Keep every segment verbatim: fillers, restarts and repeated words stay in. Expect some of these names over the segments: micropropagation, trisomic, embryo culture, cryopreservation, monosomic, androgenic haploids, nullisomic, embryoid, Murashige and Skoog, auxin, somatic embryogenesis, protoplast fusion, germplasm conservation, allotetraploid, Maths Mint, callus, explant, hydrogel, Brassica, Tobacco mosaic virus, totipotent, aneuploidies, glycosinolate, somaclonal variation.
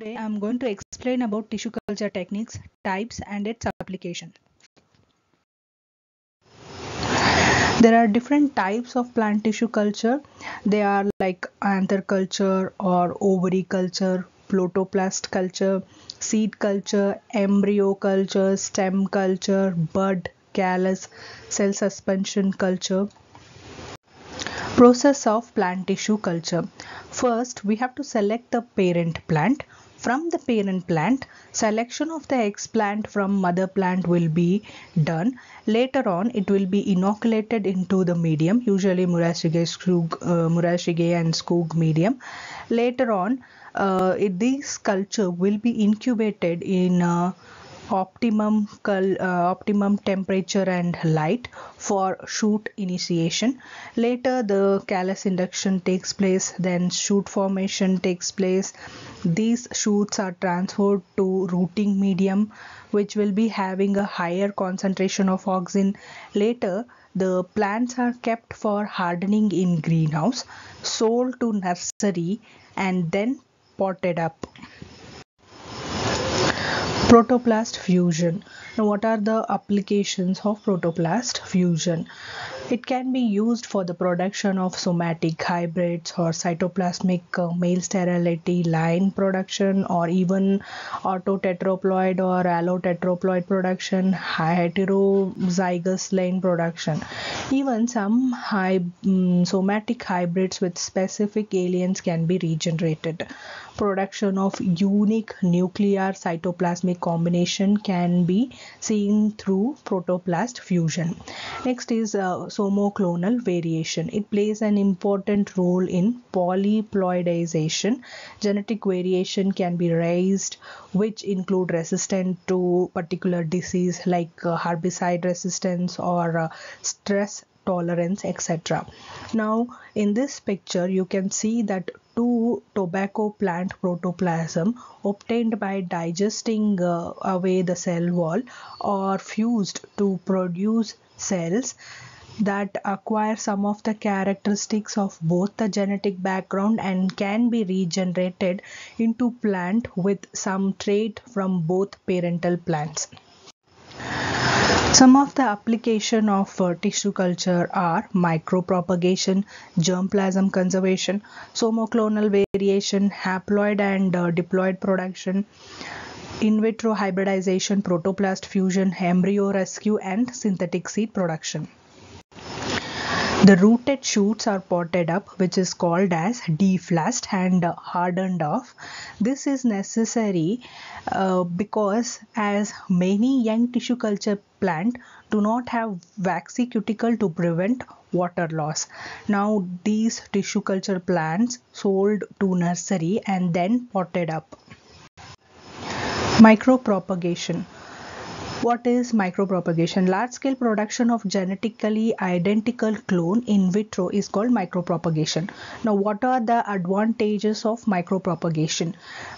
Today I am going to explain about tissue culture techniques, types and its application. There are different types of plant tissue culture. They are like anther culture or ovary culture, protoplast culture, seed culture, embryo culture, stem culture, bud, callus, cell suspension culture. Process of plant tissue culture. First, we have to select the parent plant. From the parent plant, selection of the explant from mother plant will be done. Later on, it will be inoculated into the medium, usually Murashige, Skoog, uh, Murashige and Skoog medium. Later on, uh, it, this culture will be incubated in uh, optimum, uh, optimum temperature and light for shoot initiation. Later, the callus induction takes place, then shoot formation takes place. These shoots are transferred to rooting medium, which will be having a higher concentration of auxin. Later, the plants are kept for hardening in greenhouse, sold to nursery, and then potted up. Protoplast fusion. Now, what are the applications of protoplast fusion? It can be used for the production of somatic hybrids or cytoplasmic uh, male sterility line production, or even allotetraploid or allotetraploid production, heterozygous line production. Even some hy um, somatic hybrids with specific aliens can be regenerated. Production of unique nuclear cytoplasmic combination can be seen through protoplast fusion. Next is uh, somaclonal variation. It plays an important role in polyploidization. Genetic variation can be raised, which include resistance to particular disease like uh, herbicide resistance or uh, stress tolerance, et cetera. Now, in this picture, you can see that two tobacco plant protoplasm obtained by digesting uh, away the cell wall or fused to produce cells that acquire some of the characteristics of both the genetic background and can be regenerated into plant with some trait from both parental plants. Some of the application of uh, tissue culture are micropropagation, germplasm conservation, somaclonal variation, haploid and uh, diploid production, in vitro hybridization, protoplast fusion, embryo rescue, and synthetic seed production. The rooted shoots are potted up, which is called as defleshed and hardened off. This is necessary uh, because as many young tissue culture plants do not have waxy cuticle to prevent water loss. Now these tissue culture plants sold to nursery and then potted up. Micropropagation. What is micropropagation? Large-scale production of genetically identical clone in vitro is called micropropagation. Now, what are the advantages of micropropagation?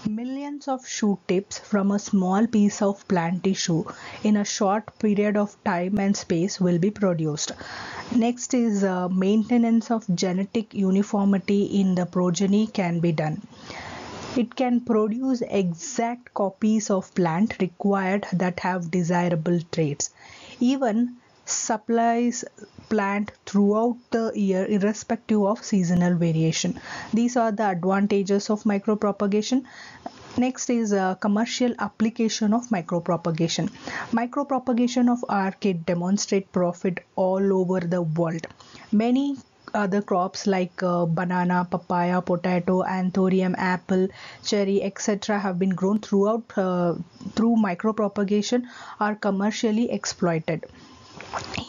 Millions of shoot tips from a small piece of plant tissue in a short period of time and space will be produced. Next is uh, maintenance of genetic uniformity in the progeny can be done. It can produce exact copies of plant required that have desirable traits. Even supplies plant throughout the year irrespective of seasonal variation. These are the advantages of micropropagation. Next is a commercial application of micropropagation. Micropropagation of orchid demonstrate profit all over the world. Many other crops like uh, banana, papaya, potato, anthurium, apple, cherry, et cetera have been grown throughout uh, through micropropagation are commercially exploited.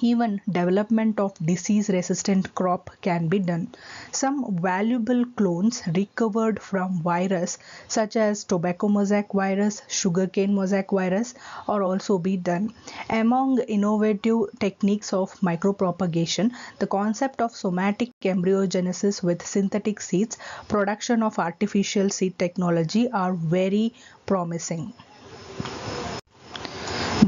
Even development of disease resistant crop can be done. Some valuable clones recovered from virus such as tobacco mosaic virus, sugarcane mosaic virus are also be done. Among innovative techniques of micropropagation, the concept of somatic embryogenesis with synthetic seeds, production of artificial seed technology are very promising.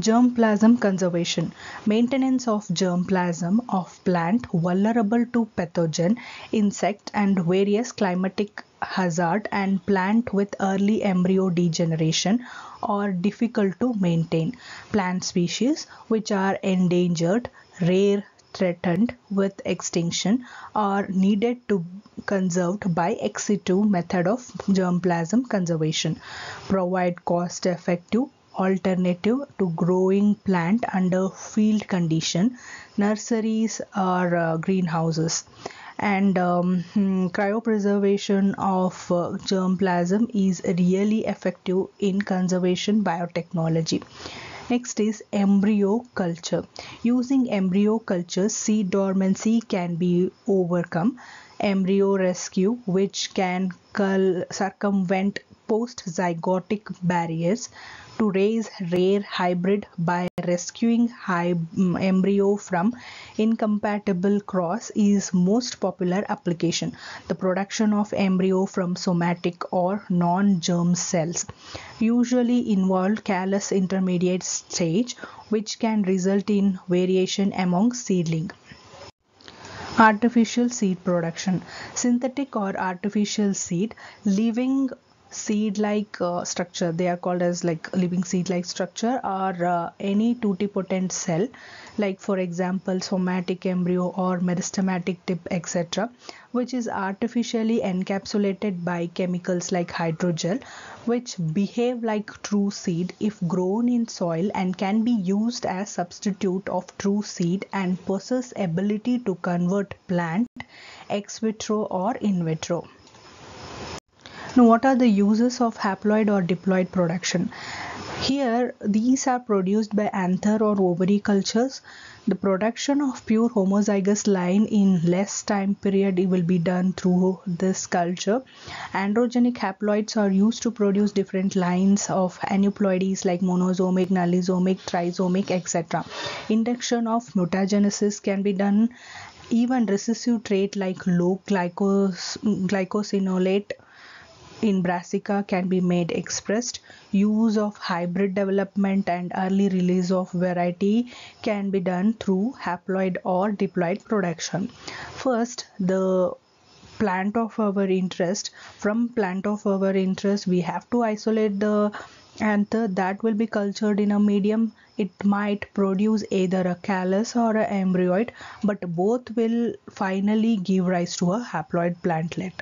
Germplasm conservation. Maintenance of germplasm of plant vulnerable to pathogen, insect and various climatic hazard and plant with early embryo degeneration or difficult to maintain. Plant species which are endangered, rare, threatened with extinction are needed to conserved by ex situ method of germplasm conservation. Provide cost effective alternative to growing plant under field condition, nurseries or uh, greenhouses. And um, cryopreservation of uh, germplasm is really effective in conservation biotechnology. Next is embryo culture. Using embryo culture, seed dormancy can be overcome. Embryo rescue, which can circumvent post-zygotic barriers to raise rare hybrid by rescuing hy embryo from incompatible cross is most popular application. The production of embryo from somatic or non-germ cells usually involve callus intermediate stage, which can result in variation among seedling. Artificial seed production. Synthetic or artificial seed, living seed-like uh, structure, they are called as like living seed-like structure, or uh, any totipotent cell, like for example somatic embryo or meristematic tip, et cetera, which is artificially encapsulated by chemicals like hydrogel, which behave like true seed if grown in soil and can be used as substitute of true seed and possess ability to convert plant ex vitro or in vitro. Now, what are the uses of haploid or diploid production? Here, these are produced by anther or ovary cultures. The production of pure homozygous line in less time period will be done through this culture. Androgenic haploids are used to produce different lines of aneuploidies like monosomic, nullisomic, trisomic, et cetera. Induction of mutagenesis can be done. Even recessive trait like low glycos glycosinolate in Brassica can be made expressed. Use of hybrid development and early release of variety can be done through haploid or diploid production. First, the plant of our interest. From plant of our interest, we have to isolate the anther that will be cultured in a medium. It might produce either a callus or an embryoid, but both will finally give rise to a haploid plantlet.